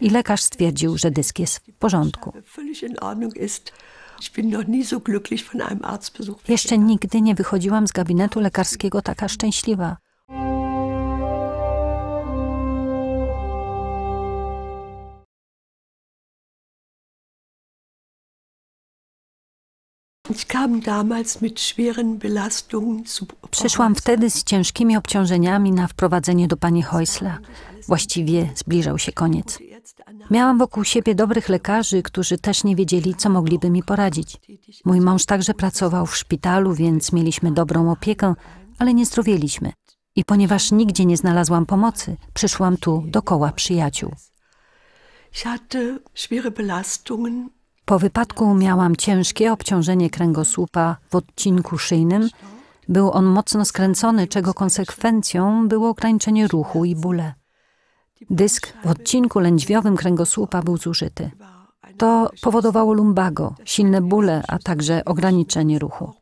i lekarz stwierdził, że dysk jest w porządku. Jeszcze nigdy nie wychodziłam z gabinetu lekarskiego taka szczęśliwa. Przyszłam wtedy z ciężkimi obciążeniami na wprowadzenie do pani Heusler. Właściwie zbliżał się koniec. Miałam wokół siebie dobrych lekarzy, którzy też nie wiedzieli, co mogliby mi poradzić. Mój mąż także pracował w szpitalu, więc mieliśmy dobrą opiekę, ale nie zdrowieliśmy. I ponieważ nigdzie nie znalazłam pomocy, przyszłam tu do koła przyjaciół. Po wypadku miałam ciężkie obciążenie kręgosłupa w odcinku szyjnym. Był on mocno skręcony, czego konsekwencją było ograniczenie ruchu i bóle. Dysk w odcinku lędźwiowym kręgosłupa był zużyty. To powodowało lumbago, silne bóle, a także ograniczenie ruchu.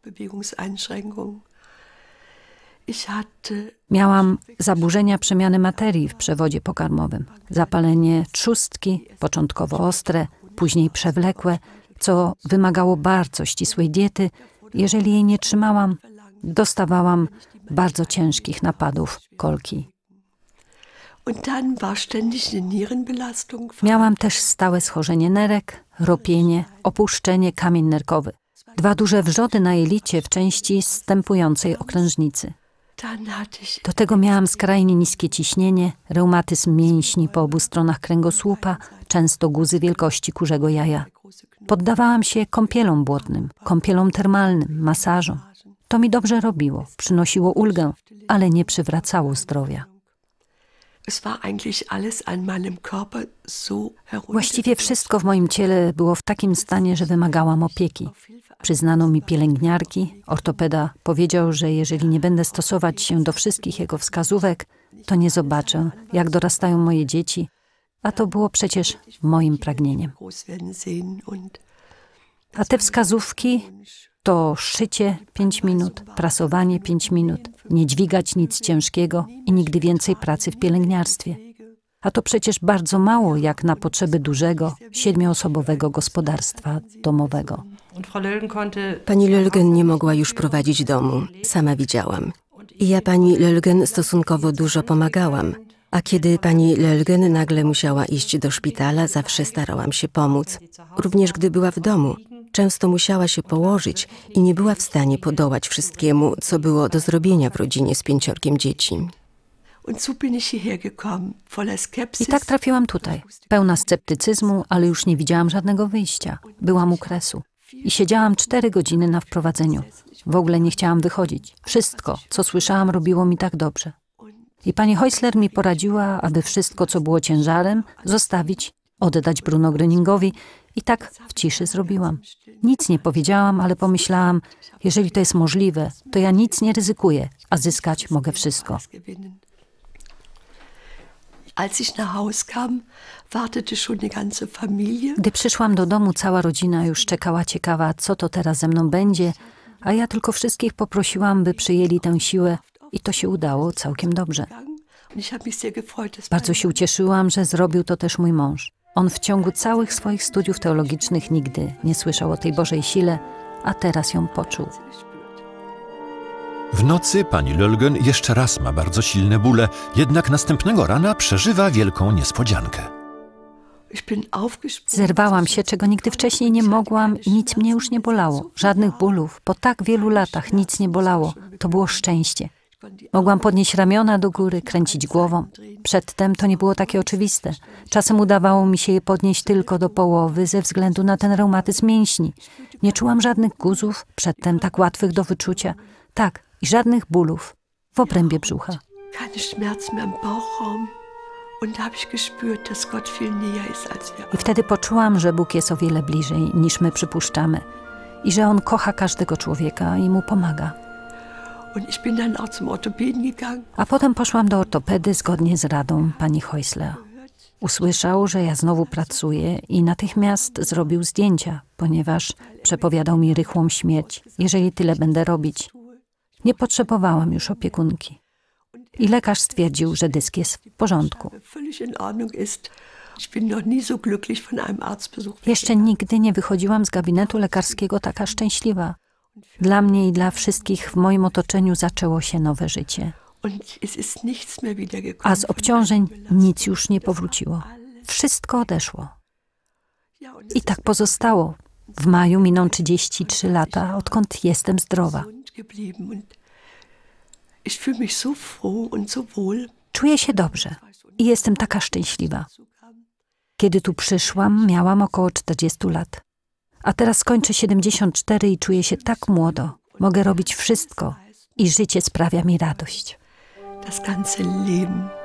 Miałam zaburzenia przemiany materii w przewodzie pokarmowym, zapalenie trzustki, początkowo ostre, później przewlekłe, co wymagało bardzo ścisłej diety. Jeżeli jej nie trzymałam, dostawałam bardzo ciężkich napadów kolki. Miałam też stałe schorzenie nerek, ropienie, opuszczenie kamień nerkowy. 2 duże wrzody na jelicie w części zstępującej okrężnicy. Do tego miałam skrajnie niskie ciśnienie, reumatyzm mięśni po obu stronach kręgosłupa, często guzy wielkości kurzego jaja. Poddawałam się kąpielom błotnym, kąpielom termalnym, masażom. To mi dobrze robiło, przynosiło ulgę, ale nie przywracało zdrowia. Właściwie wszystko w moim ciele było w takim stanie, że wymagałam opieki. Przyznano mi pielęgniarki, ortopeda powiedział, że jeżeli nie będę stosować się do wszystkich jego wskazówek, to nie zobaczę, jak dorastają moje dzieci, a to było przecież moim pragnieniem. A te wskazówki to szycie 5 minut, prasowanie 5 minut, nie dźwigać nic ciężkiego i nigdy więcej pracy w pielęgniarstwie. A to przecież bardzo mało jak na potrzeby dużego, 7-osobowego gospodarstwa domowego. Pani Löllgen nie mogła już prowadzić domu, sama widziałam. I ja pani Löllgen stosunkowo dużo pomagałam. A kiedy pani Löllgen nagle musiała iść do szpitala, zawsze starałam się pomóc. Również gdy była w domu. Często musiała się położyć i nie była w stanie podołać wszystkiemu, co było do zrobienia w rodzinie z 5 dzieci. I tak trafiłam tutaj, pełna sceptycyzmu, ale już nie widziałam żadnego wyjścia. Byłam u kresu i siedziałam 4 godziny na wprowadzeniu. W ogóle nie chciałam wychodzić. Wszystko, co słyszałam, robiło mi tak dobrze. I pani Heusler mi poradziła, aby wszystko, co było ciężarem, zostawić, oddać Bruno Gröningowi. I tak w ciszy zrobiłam. Nic nie powiedziałam, ale pomyślałam, jeżeli to jest możliwe, to ja nic nie ryzykuję, a zyskać mogę wszystko. Gdy przyszłam do domu, cała rodzina już czekała ciekawa, co to teraz ze mną będzie, a ja tylko wszystkich poprosiłam, by przyjęli tę siłę i to się udało całkiem dobrze. Bardzo się ucieszyłam, że zrobił to też mój mąż. On w ciągu całych swoich studiów teologicznych nigdy nie słyszał o tej Bożej sile, a teraz ją poczuł. W nocy pani Löllgen jeszcze raz ma bardzo silne bóle, jednak następnego rana przeżywa wielką niespodziankę. Zerwałam się, czego nigdy wcześniej nie mogłam i nic mnie już nie bolało. Żadnych bólów. Po tak wielu latach nic nie bolało. To było szczęście. Mogłam podnieść ramiona do góry, kręcić głową. Przedtem to nie było takie oczywiste. Czasem udawało mi się je podnieść tylko do połowy ze względu na ten reumatyzm mięśni. Nie czułam żadnych guzów, przedtem tak łatwych do wyczucia. Tak, i żadnych bólów w obrębie brzucha. I wtedy poczułam, że Bóg jest o wiele bliżej niż my przypuszczamy i że On kocha każdego człowieka i mu pomaga. A potem poszłam do ortopedy zgodnie z radą pani Heusler. Usłyszał, że ja znowu pracuję i natychmiast zrobił zdjęcia, ponieważ przepowiadał mi rychłą śmierć, jeżeli tyle będę robić. Nie potrzebowałam już opiekunki. I lekarz stwierdził, że dysk jest w porządku. Jeszcze nigdy nie wychodziłam z gabinetu lekarskiego taka szczęśliwa. Dla mnie i dla wszystkich w moim otoczeniu zaczęło się nowe życie. A z obciążeń nic już nie powróciło. Wszystko odeszło. I tak pozostało. W maju miną 33 lata, odkąd jestem zdrowa. Czuję się dobrze i jestem taka szczęśliwa. Kiedy tu przyszłam, miałam około 40 lat. A teraz kończę 74 i czuję się tak młodo. Mogę robić wszystko i życie sprawia mi radość. Das ganze Leben.